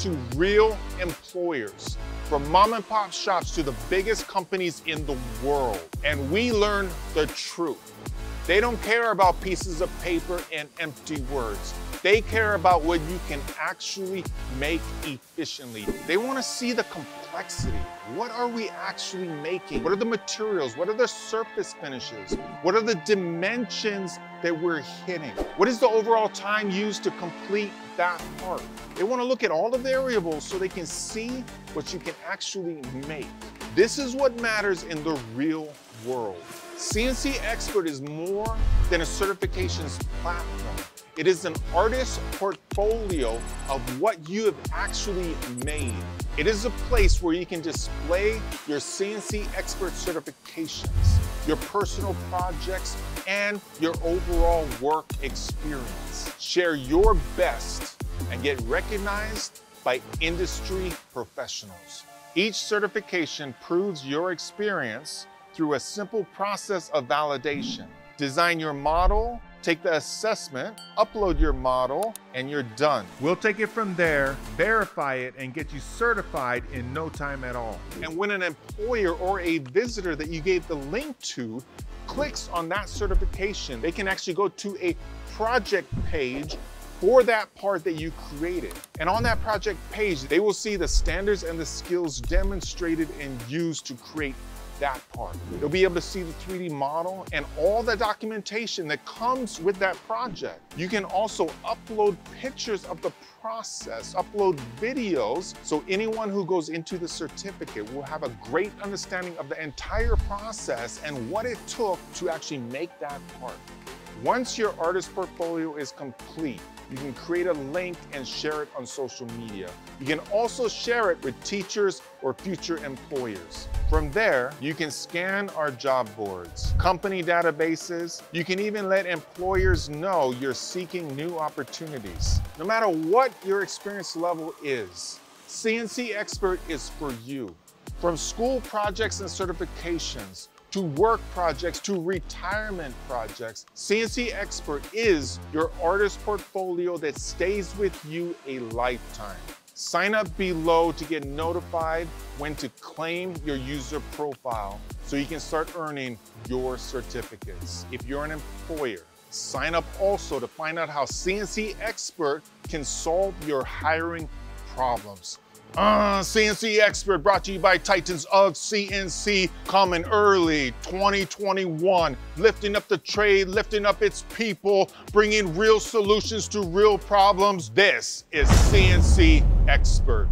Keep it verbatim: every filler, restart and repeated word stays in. to real employers, from mom and pop shops to the biggest companies in the world. And we learned the truth. They don't care about pieces of paper and empty words. They care about what you can actually make efficiently. They want to see the complexity. What are we actually making? What are the materials? What are the surface finishes? What are the dimensions that we're hitting? What is the overall time used to complete that part? They want to look at all the variables so they can see what you can actually make. This is what matters in the real world. C N C Expert is more than a certifications platform. It is an artist's portfolio of what you have actually made. It is a place where you can display your C N C Expert certifications, your personal projects, and your overall work experience. Share your best and get recognized by industry professionals. Each certification proves your experience through a simple process of validation. Design your model, take the assessment, upload your model, and you're done. We'll take it from there, verify it, and get you certified in no time at all. And when an employer or a visitor that you gave the link to clicks on that certification, they can actually go to a project page for that part that you created. And on that project page, they will see the standards and the skills demonstrated and used to create that part. You'll be able to see the three D model and all the documentation that comes with that project. You can also upload pictures of the process, upload videos, so anyone who goes into the certificate will have a great understanding of the entire process and what it took to actually make that part. Once your artist portfolio is complete, you can create a link and share it on social media. You can also share it with teachers or future employers. From there, you can scan our job boards, company databases. You can even let employers know you're seeking new opportunities. No matter what your experience level is, C N C Expert is for you. From school projects and certifications, to work projects, to retirement projects, C N C Expert is your artist portfolio that stays with you a lifetime. Sign up below to get notified when to claim your user profile so you can start earning your certificates. If you're an employer, sign up also to find out how C N C Expert can solve your hiring problems. Uh, C N C Expert brought to you by Titans of C N C, coming early twenty twenty-one, lifting up the trade, lifting up its people, bringing real solutions to real problems. This is C N C Expert.